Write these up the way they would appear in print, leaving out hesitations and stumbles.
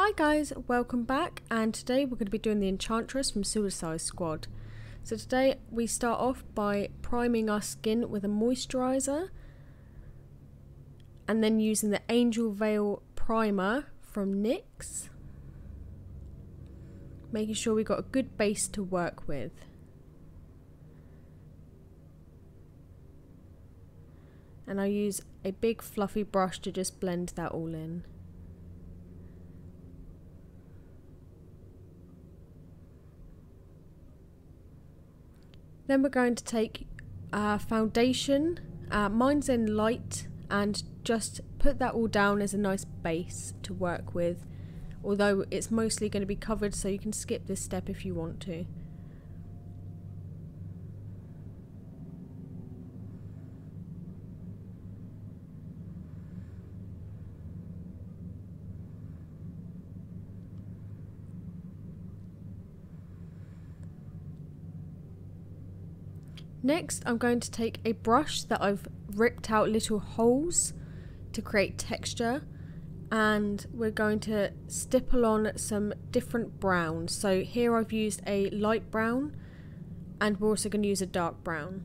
Hi guys, welcome back, and today we're going to be doing the Enchantress from Suicide Squad. So today we start off by priming our skin with a moisturiser and then using the Angel Veil Primer from NYX, making sure we got a good base to work with. And I use a big fluffy brush to just blend that all in. Then we're going to take our foundation, mine's in light, and just put that all down as a nice base to work with, although it's mostly going to be covered, so you can skip this step if you want to. Next, I'm going to take a brush that I've ripped out little holes to create texture, and we're going to stipple on some different browns. So here I've used a light brown, and we're also going to use a dark brown.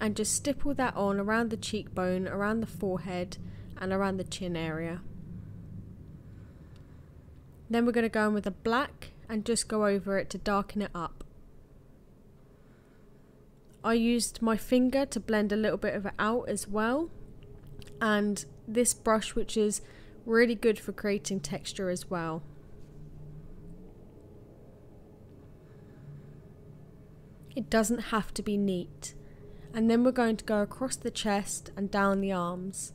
And just stipple that on around the cheekbone, around the forehead, and around the chin area. Then we're going to go in with a black and just go over it to darken it up. I used my finger to blend a little bit of it out as well, and this brush, which is really good for creating texture as well. It doesn't have to be neat. And then we're going to go across the chest and down the arms.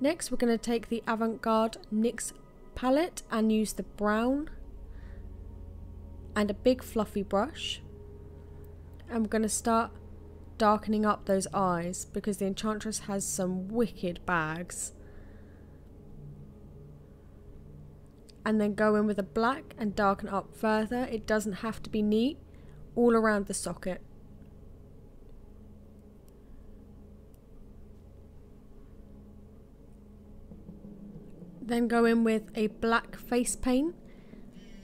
Next, we're going to take the Avant Garde NYX palette and use the brown and a big fluffy brush, and we're going to start darkening up those eyes because the Enchantress has some wicked bags, and then go in with a black and darken up further. It doesn't have to be neat, all around the socket. Then go in with a black face paint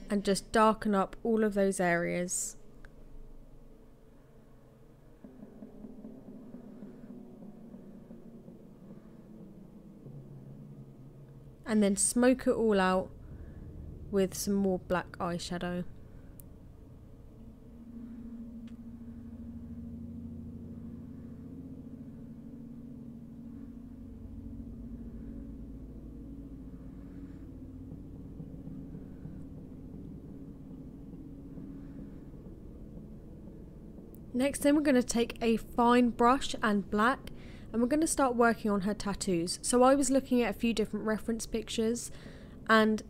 and just darken up all of those areas. And then smoke it all out with some more black eyeshadow. Next, then we're going to take a fine brush and black, and we're going to start working on her tattoos. So I was looking at a few different reference pictures, and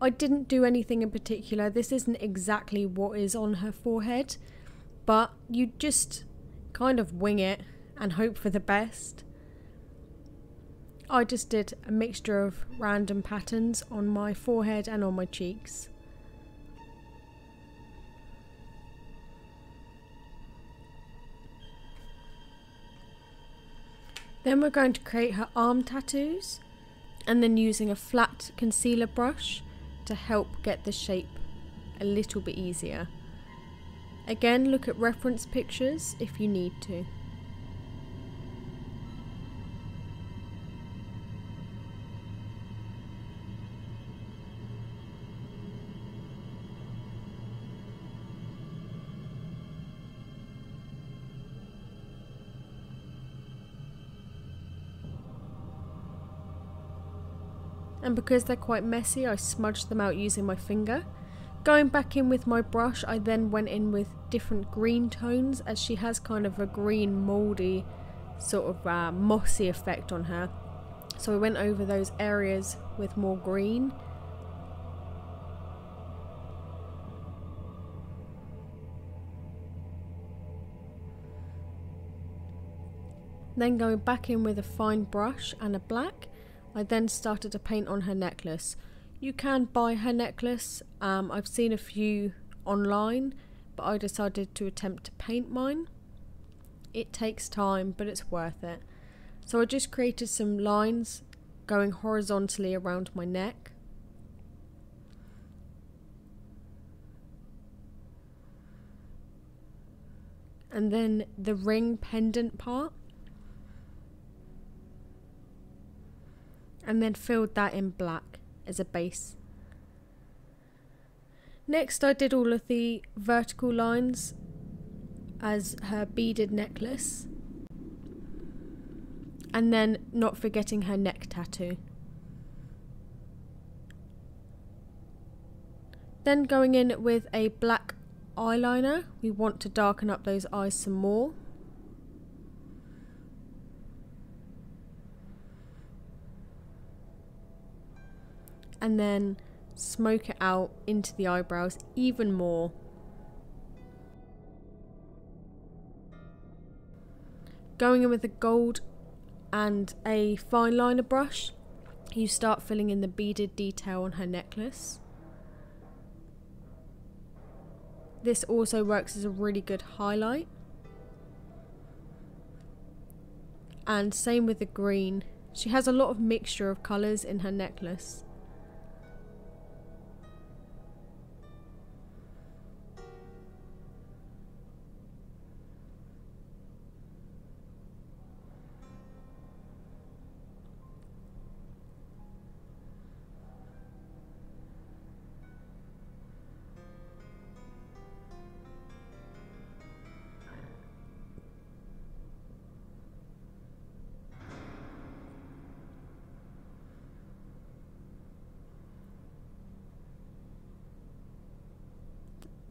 I didn't do anything in particular. This isn't exactly what is on her forehead, but you just kind of wing it and hope for the best. I just did a mixture of random patterns on my forehead and on my cheeks. Then we're going to create her arm tattoos, and then using a flat concealer brush to help get the shape a little bit easier. Again, look at reference pictures if you need to. And because they're quite messy, I smudged them out using my finger. Going back in with my brush, I then went in with different green tones, as she has kind of a green mouldy sort of mossy effect on her. So I went over those areas with more green. Then going back in with a fine brush and a black, I then started to paint on her necklace. You can buy her necklace, I've seen a few online, but I decided to attempt to paint mine. It takes time, but it's worth it. So I just created some lines going horizontally around my neck. And then the ring pendant part. And then filled that in black as a base. Next I did all of the vertical lines as her beaded necklace. And then not forgetting her neck tattoo. Then going in with a black eyeliner. We want to darken up those eyes some more. And then smoke it out into the eyebrows even more. Going in with a gold and a fine liner brush, you start filling in the beaded detail on her necklace. This also works as a really good highlight. And same with the green. She has a lot of mixture of colours in her necklace.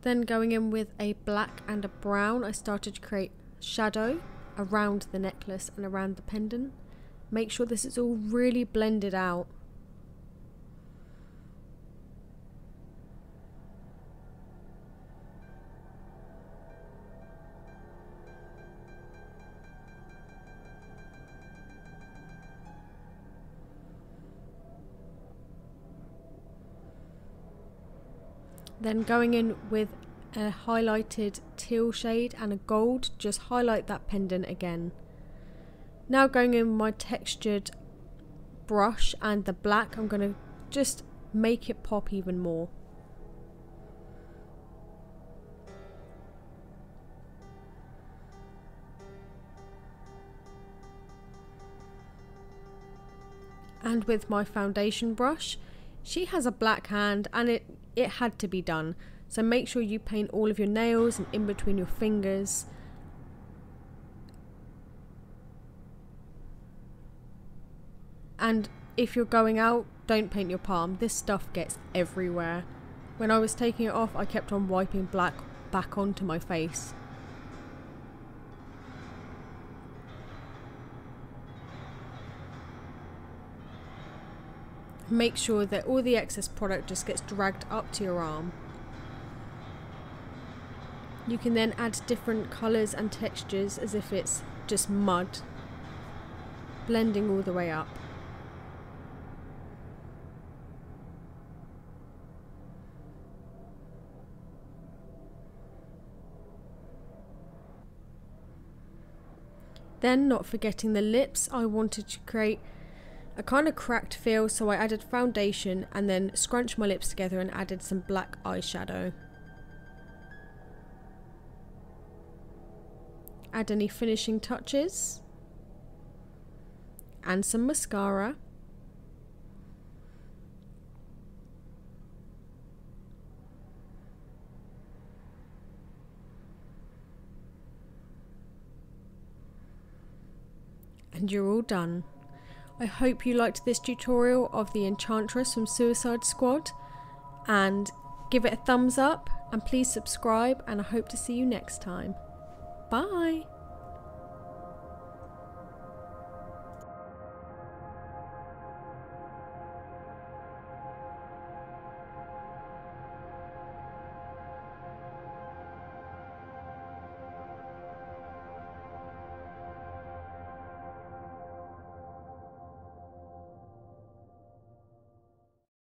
Then going in with a black and a brown, I started to create shadow around the necklace and around the pendant. Make sure this is all really blended out. Then going in with a highlighted teal shade and a gold, just highlight that pendant again. Now going in with my textured brush and the black, I'm going to just make it pop even more. And with my foundation brush, she has a black hand and it had to be done, so make sure you paint all of your nails and in between your fingers. And if you're going out, don't paint your palm. This stuff gets everywhere. When I was taking it off, I kept on wiping black back onto my face. Make sure that all the excess product just gets dragged up to your arm. You can then add different colours and textures as if it's just mud, blending all the way up. Then, not forgetting the lips, I wanted to create a kind of cracked feel, so I added foundation and then scrunched my lips together and added some black eyeshadow. Add any finishing touches and some mascara. And you're all done. I hope you liked this tutorial of the Enchantress from Suicide Squad, and give it a thumbs up and please subscribe, and I hope to see you next time. Bye!